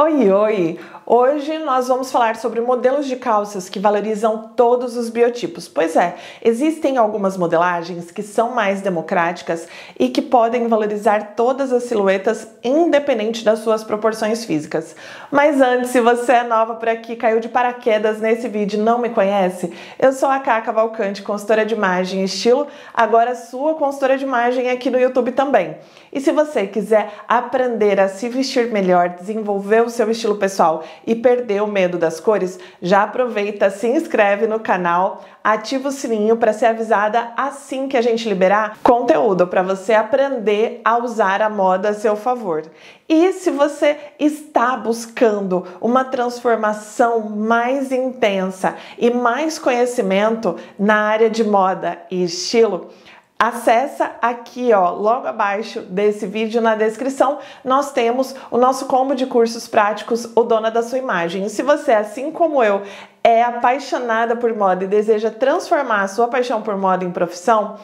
Oi, oi! Hoje nós vamos falar sobre modelos de calças que valorizam todos os biotipos. Pois é, existem algumas modelagens que são mais democráticas e que podem valorizar todas as silhuetas, independente das suas proporções físicas. Mas antes, se você é nova por aqui, caiu de paraquedas nesse vídeo e não me conhece, eu sou a Cá Cavalcante, consultora de imagem e estilo, agora sua consultora de imagem aqui no YouTube também. E se você quiser aprender a se vestir melhor, desenvolver o seu estilo pessoal e perder o medo das cores, já aproveita, se inscreve no canal, ativa o sininho para ser avisada assim que a gente liberar conteúdo para você aprender a usar a moda a seu favor. E se você está buscando uma transformação mais intensa e mais conhecimento na área de moda e estilo, acessa aqui, ó, logo abaixo desse vídeo, na descrição, nós temos o nosso combo de cursos práticos, o Dona da Sua Imagem. E se você, assim como eu, é apaixonada por moda e deseja transformar a sua paixão por moda em profissão,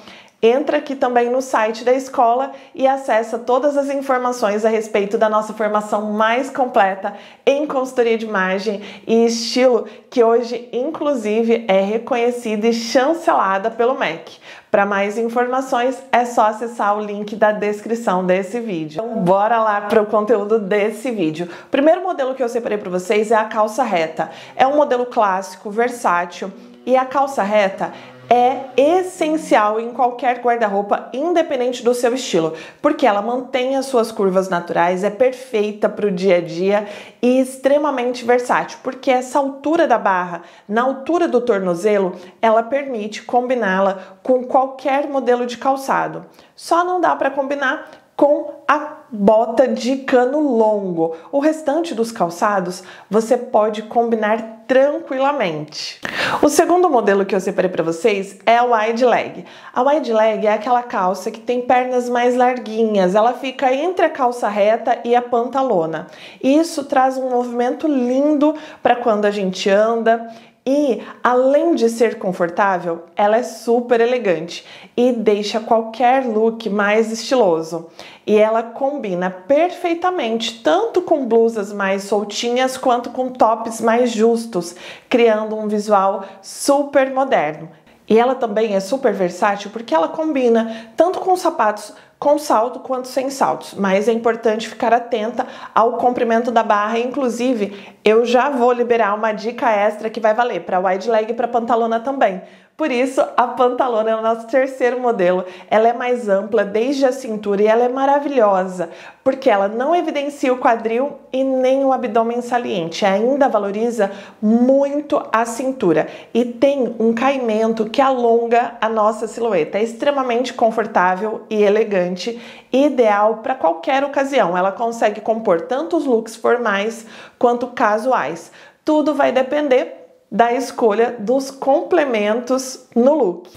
entra aqui também no site da escola e acessa todas as informações a respeito da nossa formação mais completa em consultoria de imagem e estilo, que hoje, inclusive, é reconhecida e chancelada pelo MEC. Para mais informações, é só acessar o link da descrição desse vídeo. Então, bora lá para o conteúdo desse vídeo. O primeiro modelo que eu separei para vocês é a calça reta. É um modelo clássico, versátil, e a calça reta é essencial em qualquer guarda-roupa, independente do seu estilo, porque ela mantém as suas curvas naturais, é perfeita para o dia a dia e extremamente versátil, porque essa altura da barra, na altura do tornozelo, ela permite combiná-la com qualquer modelo de calçado. Só não dá para combinar com a bota de cano longo. O restante dos calçados você pode combinar tranquilamente. O segundo modelo que eu separei para vocês é a wide leg. A wide leg é aquela calça que tem pernas mais larguinhas, ela fica entre a calça reta e a pantalona. Isso traz um movimento lindo para quando a gente anda. E, além de ser confortável, ela é super elegante e deixa qualquer look mais estiloso. E ela combina perfeitamente tanto com blusas mais soltinhas quanto com tops mais justos, criando um visual super moderno. E ela também é super versátil porque ela combina tanto com sapatos com salto quanto sem saltos, mas é importante ficar atenta ao comprimento da barra. Inclusive, eu já vou liberar uma dica extra que vai valer para wide leg e para pantalona também. Por isso, a pantalona é o nosso terceiro modelo. Ela é mais ampla desde a cintura e ela é maravilhosa, porque ela não evidencia o quadril e nem o abdômen saliente. Ainda valoriza muito a cintura e tem um caimento que alonga a nossa silhueta. É extremamente confortável e elegante, ideal para qualquer ocasião. Ela consegue compor tanto os looks formais quanto casuais. Tudo vai depender da escolha dos complementos no look.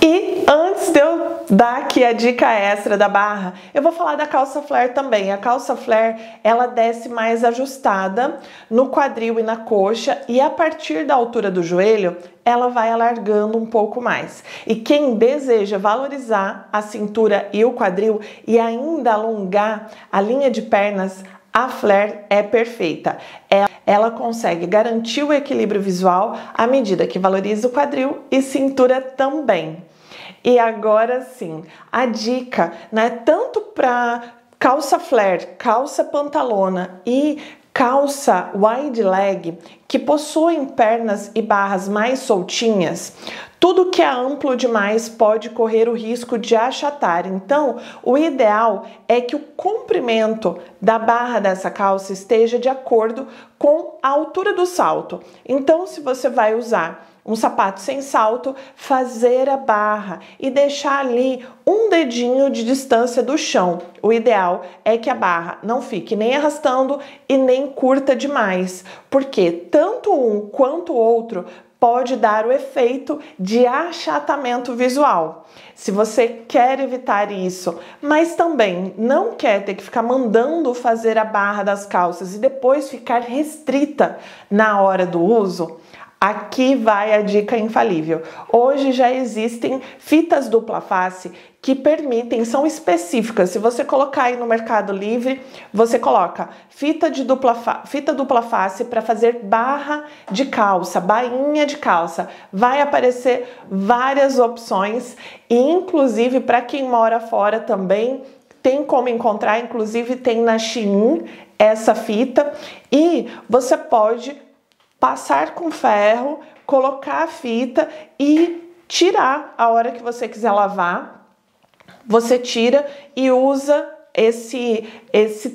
E antes de eu dar aqui a dica extra da barra, eu vou falar da calça flare também. A calça flare, ela desce mais ajustada no quadril e na coxa, e a partir da altura do joelho, ela vai alargando um pouco mais. E quem deseja valorizar a cintura e o quadril e ainda alongar a linha de pernas, a flare é perfeita. Ela consegue garantir o equilíbrio visual à medida que valoriza o quadril e cintura também. E agora sim, a dica, né, tanto para calça flare, calça pantalona e calça wide leg, que possuem pernas e barras mais soltinhas, tudo que é amplo demais pode correr o risco de achatar. Então, o ideal é que o comprimento da barra dessa calça esteja de acordo com a altura do salto. Então, se você vai usar um sapato sem salto, fazer a barra e deixar ali um dedinho de distância do chão. O ideal é que a barra não fique nem arrastando e nem curta demais, porque tanto um quanto o outro pode dar o efeito de achatamento visual. Se você quer evitar isso, mas também não quer ter que ficar mandando fazer a barra das calças e depois ficar restrita na hora do uso, Aqui vai a dica infalível. Hoje já existem fitas dupla face que permitem, são específicas. Se você colocar aí no Mercado Livre, você coloca fita dupla face para fazer barra de calça, bainha de calça. Vai aparecer várias opções, e inclusive para quem mora fora também tem como encontrar, inclusive tem na Shein essa fita, e você pode passar com ferro, colocar a fita e tirar a hora que você quiser lavar. Você tira e usa esse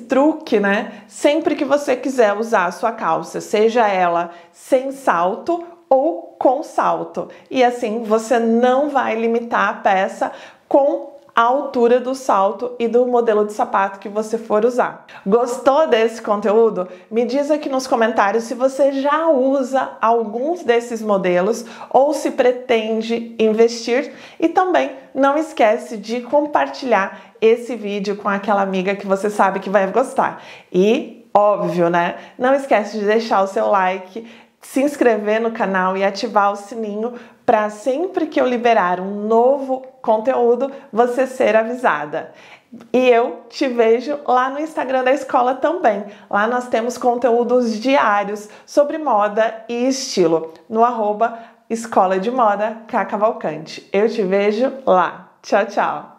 truque, né? Sempre que você quiser usar a sua calça, seja ela sem salto ou com salto. E assim você não vai limitar a peça com a altura do salto e do modelo de sapato que você for usar. Gostou desse conteúdo? Me diz aqui nos comentários se você já usa alguns desses modelos ou se pretende investir, e também não esquece de compartilhar esse vídeo com aquela amiga que você sabe que vai gostar. E, óbvio, né? Não esquece de deixar o seu like, se inscrever no canal e ativar o sininho para sempre que eu liberar um novo conteúdo você ser avisada. E eu te vejo lá no Instagram da escola também. Lá nós temos conteúdos diários sobre moda e estilo no @Escola de Moda Cá Cavalcante. Eu te vejo lá. Tchau, tchau!